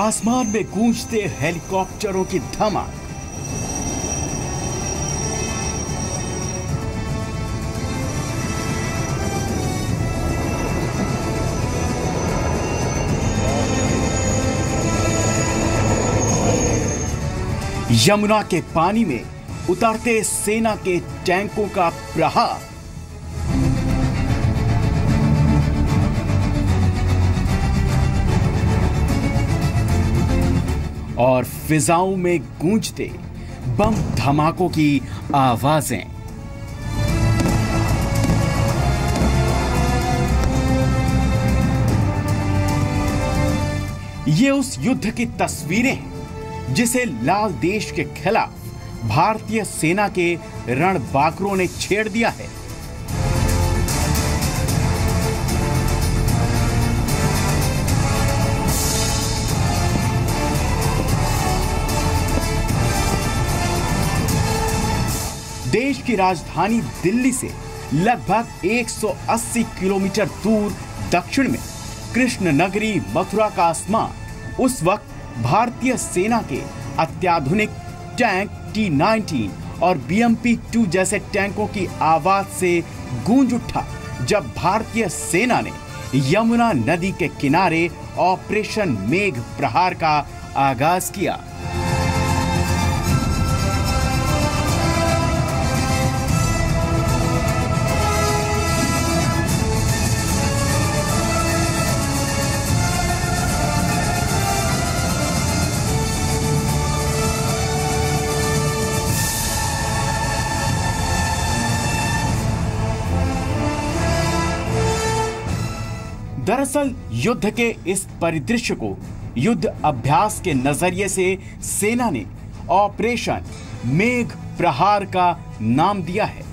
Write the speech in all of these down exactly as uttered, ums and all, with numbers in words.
आसमान में गूंजते हेलीकॉप्टरों की धमाक। यमुना के पानी में उतरते सेना के टैंकों का प्रहार। और फिजाओं में गूंजते बम धमाकों की आवाजें। ये उस युद्ध की तस्वीरें हैं जिसे लाल देश के खिलाफ भारतीय सेना के रणबांकुरों ने छेड़ दिया है। देश की राजधानी दिल्ली से लगभग एक सौ अस्सी किलोमीटर दूर दक्षिण में कृष्ण नगरी मथुरा का आसमान उस वक्त भारतीय सेना के अत्याधुनिक टैंक टी नाइनटीन और बी एम पी टू जैसे टैंकों की आवाज से गूंज उठा, जब भारतीय सेना ने यमुना नदी के किनारे ऑपरेशन मेघ प्रहार का आगाज किया। दरअसल युद्ध के इस परिदृश्य को युद्ध अभ्यास के नजरिए से सेना ने ऑपरेशन मेघ प्रहार का नाम दिया है।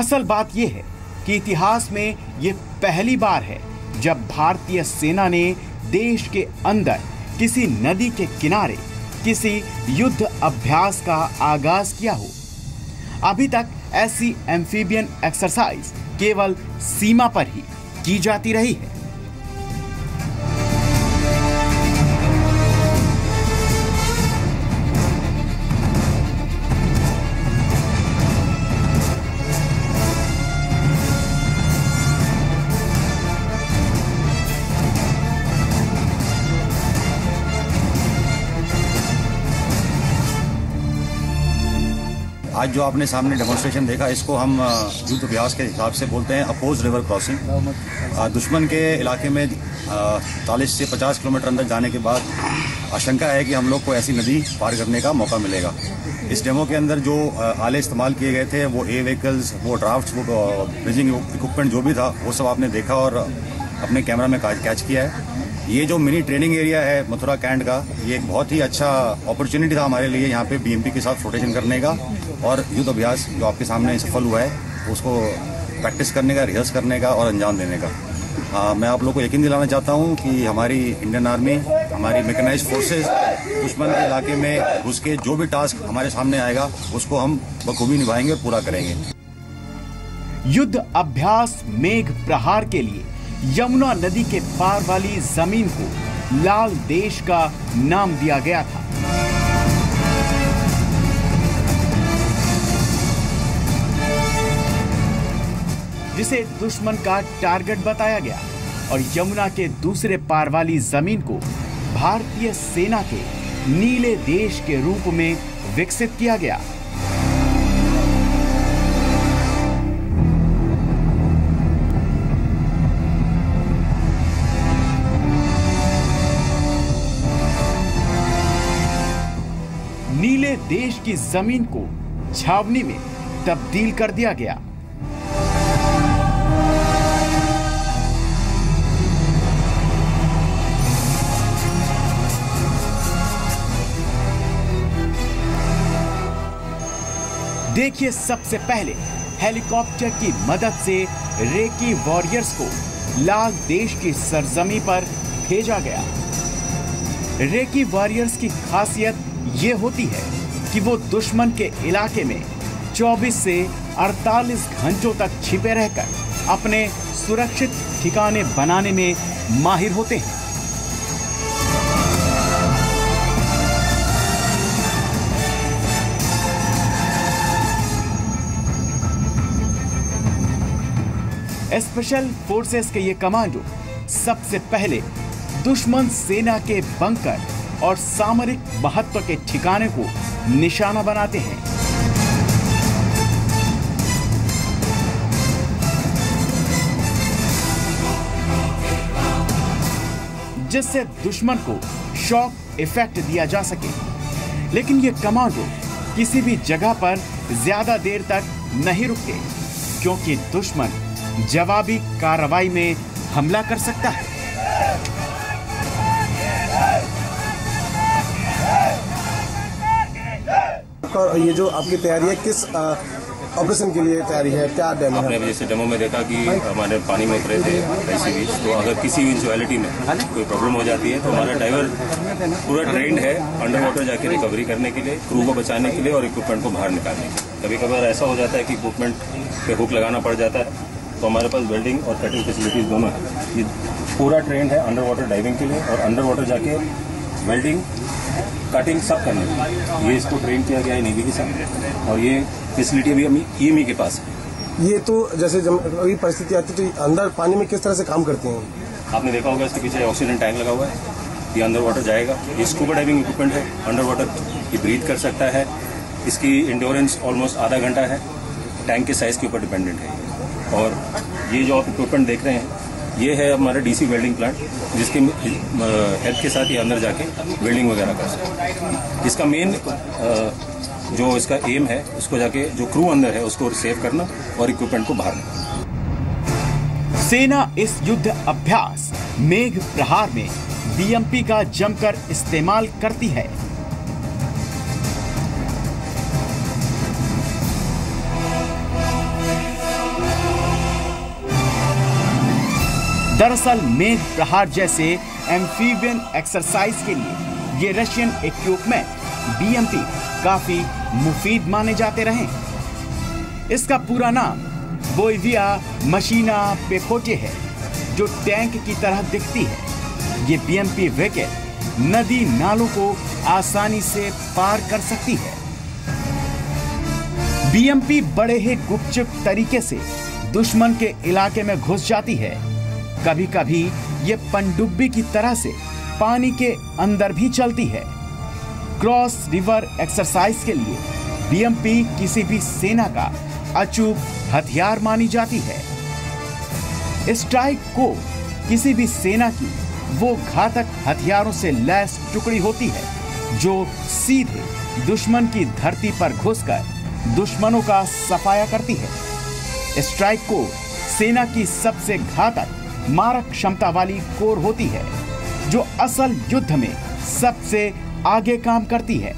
असल बात यह है कि इतिहास में यह पहली बार है जब भारतीय सेना ने देश के अंदर किसी नदी के किनारे किसी युद्ध अभ्यास का आगाज किया हो। अभी तक ऐसी एम्फीबियन एक्सरसाइज केवल सीमा पर ही की जाती रही है। आज जो आपने सामने डेमोन्स्ट्रेशन देखा, इसको हम युद्ध अभ्यास के हिसाब से बोलते हैं अपोज रिवर क्रॉसिंग। दुश्मन के इलाके में चालीस से पचास किलोमीटर अंदर जाने के बाद आशंका है कि हम लोग को ऐसी नदी पार करने का मौका मिलेगा। इस डेमो के अंदर जो आले इस्तेमाल किए गए थे, वो ए व्हीकल्स, वो ड्राफ्ट्स, वो ब्रिजिंग इक्विपमेंट जो भी था, वो सब आपने देखा और अपने कैमरा में कैच किया है। ये जो मिनी ट्रेनिंग एरिया है मथुरा कैंट का, ये एक बहुत ही अच्छा अपॉर्चुनिटी था हमारे लिए यहाँ पे बीएमपी के साथ रोटेशन करने का और युद्ध अभ्यास जो आपके सामने सफल हुआ है उसको प्रैक्टिस करने का, रिहर्स करने का और अंजाम देने का। आ, मैं आप लोगों को यकीन दिलाना चाहता हूँ कि हमारी इंडियन आर्मी, हमारी मैकेनाइज्ड फोर्सेज दुश्मन के इलाके में घुस के जो भी टास्क हमारे सामने आएगा उसको हम बखूबी निभाएंगे और पूरा करेंगे। युद्ध अभ्यास मेघ प्रहार के लिए यमुना नदी के पार वाली जमीन को लाल देश का नाम दिया गया था। जिसे दुश्मन का टारगेट बताया गया और यमुना के दूसरे पार वाली जमीन को भारतीय सेना के नीले देश के रूप में विकसित किया गया। नीले देश की जमीन को छावनी में तब्दील कर दिया गया। देखिए, सबसे पहले हेलीकॉप्टर की मदद से रेकी वॉरियर्स को लाल देश की सरजमी पर भेजा गया। रेकी वॉरियर्स की खासियत ये होती है कि वो दुश्मन के इलाके में चौबीस से अड़तालीस घंटों तक छिपे रहकर अपने सुरक्षित ठिकाने बनाने में माहिर होते हैं। स्पेशल फोर्सेस के ये कमांडो सबसे पहले दुश्मन सेना के बंकर और सामरिक महत्व के ठिकाने को निशाना बनाते हैं। जिससे दुश्मन को शॉक इफेक्ट दिया जा सके, लेकिन ये कमांडो किसी भी जगह पर ज्यादा देर तक नहीं रुकते, क्योंकि दुश्मन जवाबी कार्रवाई में हमला कर सकता है। ये जो आपकी तैयारी है किस ऑपरेशन के लिए तैयारी है, क्या डेमो है? हमने जैसे डेमो में देखा कि हमारे पानी में उतरे थे ऐसी भी, तो अगर किसी इंसुअलिटी में कोई प्रॉब्लम हो जाती है तो हमारा डाइवर पूरा ट्रेंड है अंडर वाटर जाके रिकवरी करने के लिए, क्रू को बचाने के लिए और इक्विपमेंट को बाहर निकालने के लिए। कभी कभार ऐसा हो जाता है कि इक्विपमेंट पे हुक लगाना पड़ जाता है, तो हमारे पास वेल्डिंग और कटिंग फैसिलिटीज़ दोनों है। ये पूरा ट्रेंड है अंडर वाटर डाइविंग के लिए और अंडर वाटर जाके वेल्डिंग कटिंग सब करने की, ये इसको ट्रेन किया गया है नेवी के साथ और ये फैसिलिटी अभी हम ई एम ई के पास है। ये तो जैसे जब अभी परिस्थिति आती है तो अंदर पानी में किस तरह से काम करते हैं? आपने देखा होगा इसके पीछे ऑक्सीजन टैंक लगा हुआ है, ये अंडर वाटर जाएगा, ये स्कूबा डाइविंग इक्विपमेंट है, अंडर वाटर ये ब्रीथ कर सकता है, इसकी इंड्योरेंस ऑलमोस्ट आधा घंटा है, टैंक के साइज़ के ऊपर डिपेंडेंट है। और ये जो आप इक्विपमेंट देख रहे हैं ये है हमारा डी सी वेल्डिंग प्लांट, जिसके हेल्प के साथ ये अंदर जाके वेल्डिंग वगैरह कर सकते हैं। इसका मेन जो इसका एम है उसको जाके जो क्रू अंदर है उसको सेव करना और इक्विपमेंट को बाहर निकालना। सेना इस युद्ध अभ्यास मेघ प्रहार में बी एम पी का जमकर इस्तेमाल करती है। दरअसल मेघ प्रहार जैसे एम्फीबियन एक्सरसाइज के लिए ये रशियन इक्विपमेंट बी एम पी काफी मुफीद माने जाते रहे। इसका पूरा नाम बोइविया मशीना पेखोटे है, जो टैंक की तरह दिखती है। ये बी एम पी विकेट नदी नालों को आसानी से पार कर सकती है। बी एम पी बड़े ही गुपचुप तरीके से दुश्मन के इलाके में घुस जाती है। कभी कभी ये पनडुब्बी की तरह से पानी के अंदर भी चलती है। क्रॉस रिवर एक्सरसाइज के लिए बी एम पी किसी भी सेना का अचूक हथियार मानी जाती है। स्ट्राइक को किसी भी सेना की वो घातक हथियारों से लैस टुकड़ी होती है जो सीधे दुश्मन की धरती पर घुसकर दुश्मनों का सफाया करती है। स्ट्राइक को सेना की सबसे घातक मारक क्षमता वाली कोर होती है, जो असल युद्ध में सबसे आगे काम करती है।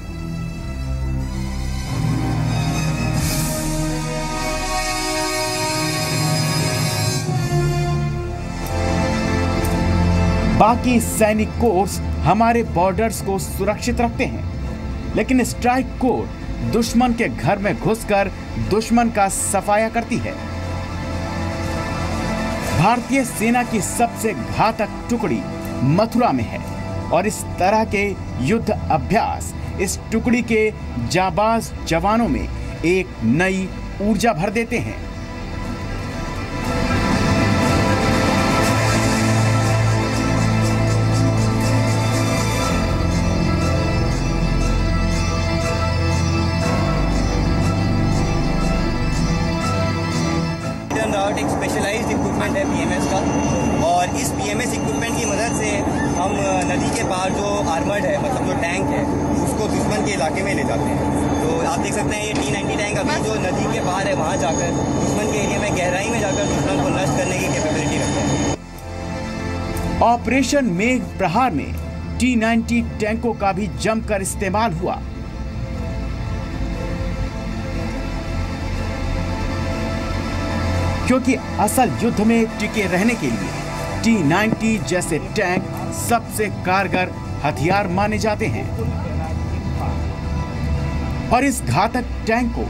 बाकी सैनिक कोर्स हमारे बॉर्डर्स को सुरक्षित रखते हैं, लेकिन स्ट्राइक कोर दुश्मन के घर में घुसकर दुश्मन का सफाया करती है। भारतीय सेना की सबसे घातक टुकड़ी मथुरा में है और इस तरह के युद्ध अभ्यास इस टुकड़ी के जाबाज जवानों में एक नई ऊर्जा भर देते हैं। एक स्पेशलाइज्ड इक्विपमेंट है बी एम एस का, और इस बी एम एस इक्विपमेंट की मदद से हम नदी के पार जो आर्मर्ड है मतलब जो टैंक है उसको दुश्मन के इलाके में ले जाते हैं। तो आप देख सकते हैं ये टी नाइंटी टैंक अभी जो नदी के पार है वहाँ जाकर दुश्मन के एरिया में गहराई में जाकर दुश्मन को नष्ट करने की कैपेबिलिटी रखते हैं। ऑपरेशन मेघ प्रहार में टी नाइंटी टैंकों का भी जमकर इस्तेमाल हुआ। क्योंकि असल युद्ध में टिके रहने के लिए टी नाइंटी जैसे टैंक सबसे कारगर हथियार माने जाते हैं और इस घातक टैंक को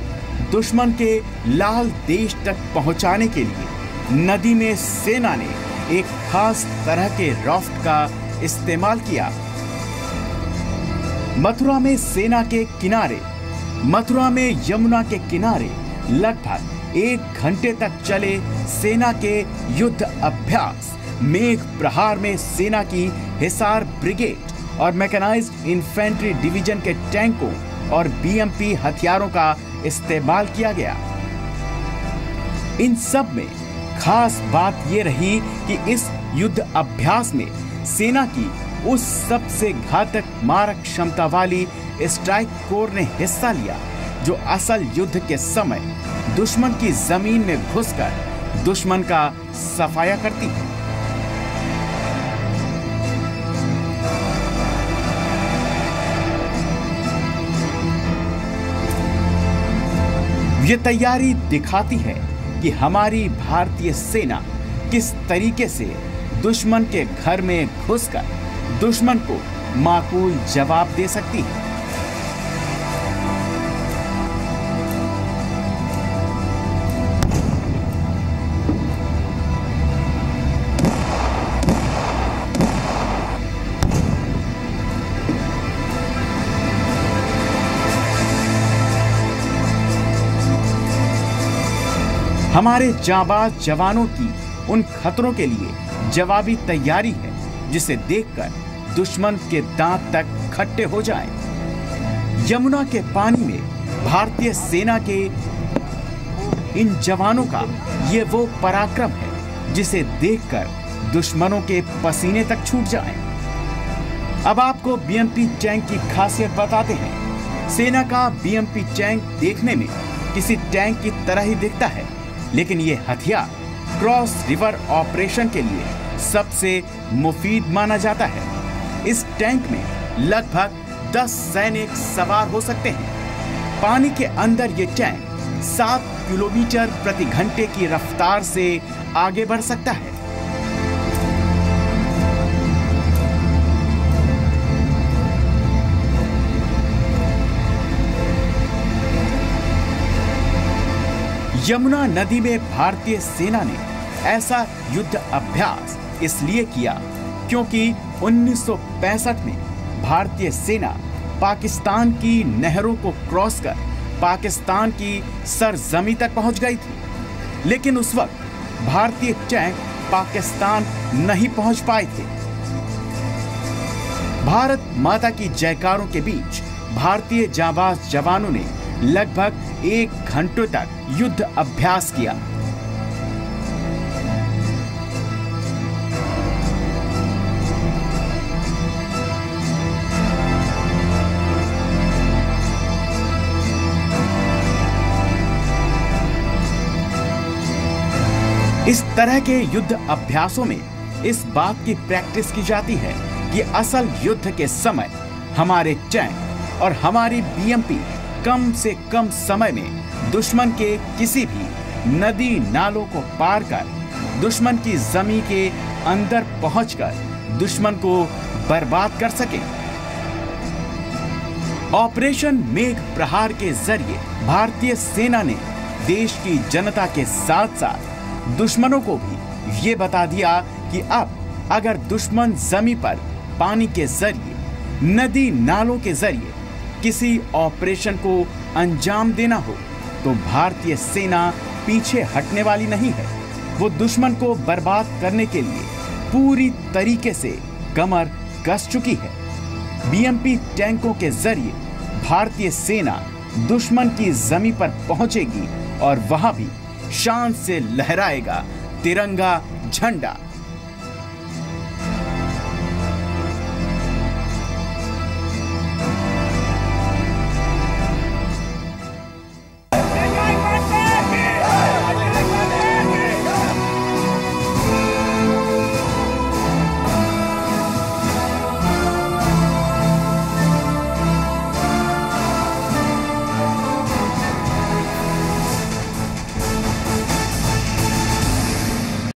दुश्मन के लाल देश तक पहुंचाने के लिए नदी में सेना ने एक खास तरह के राफ्ट का इस्तेमाल किया। मथुरा में सेना के किनारे मथुरा में यमुना के किनारे लगभग एक घंटे तक चले सेना के युद्ध अभ्यास मेघ प्रहार में सेना की हिसार ब्रिगेड और मैकेनाइज्ड इन्फेंट्री डिवीजन के टैंकों और बीएमपी हथियारों का इस्तेमाल किया गया। इन सब में खास बात यह रही कि इस युद्ध अभ्यास में सेना की उस सबसे घातक मारक क्षमता वाली स्ट्राइक कोर ने हिस्सा लिया जो असल युद्ध के समय दुश्मन की जमीन में घुसकर दुश्मन का सफाया करती है। ये तैयारी दिखाती है कि हमारी भारतीय सेना किस तरीके से दुश्मन के घर में घुसकर दुश्मन को माकूल जवाब दे सकती है। हमारे जाबाज जवानों की उन खतरों के लिए जवाबी तैयारी है जिसे देखकर दुश्मन के दांत तक खट्टे हो जाएं। यमुना के पानी में भारतीय सेना के इन जवानों का ये वो पराक्रम है जिसे देखकर दुश्मनों के पसीने तक छूट जाएं। अब आपको बीएमपी टैंक की खासियत बताते हैं। सेना का बीएमपी टैंक देखने में किसी टैंक की तरह ही दिखता है, लेकिन ये हथियार क्रॉस रिवर ऑपरेशन के लिए सबसे मुफीद माना जाता है। इस टैंक में लगभग दस सैनिक सवार हो सकते हैं। पानी के अंदर ये टैंक सात किलोमीटर प्रति घंटे की रफ्तार से आगे बढ़ सकता है। यमुना नदी में भारतीय सेना ने ऐसा युद्ध अभ्यास इसलिए किया क्योंकि उन्नीस सौ पैंसठ में भारतीय सेना पाकिस्तान की नहरों को क्रॉस कर पाकिस्तान की सरजमी तक पहुंच गई थी, लेकिन उस वक्त भारतीय टैंक पाकिस्तान नहीं पहुंच पाए थे। भारत माता की जयकारों के बीच भारतीय जाबाज जवानों ने लगभग एक घंटों तक युद्ध अभ्यास किया। इस तरह के युद्ध अभ्यासों में इस बात की प्रैक्टिस की जाती है कि असल युद्ध के समय हमारे टैंक और हमारी बीएमपी कम से कम समय में दुश्मन के किसी भी नदी नालों को पार कर दुश्मन की जमी के अंदर पहुंचकर दुश्मन को बर्बाद कर सके। ऑपरेशन मेघ प्रहार के जरिए भारतीय सेना ने देश की जनता के साथ साथ दुश्मनों को भी ये बता दिया कि अब अगर दुश्मन जमी पर पानी के जरिए नदी नालों के जरिए किसी ऑपरेशन को अंजाम देना हो तो भारतीय सेना पीछे हटने वाली नहीं है। वो दुश्मन को बर्बाद करने के लिए पूरी तरीके से कमर कस चुकी है। बीएमपी टैंकों के जरिए भारतीय सेना दुश्मन की जमी पर पहुंचेगी और वहां भी शान से लहराएगा तिरंगा झंडा।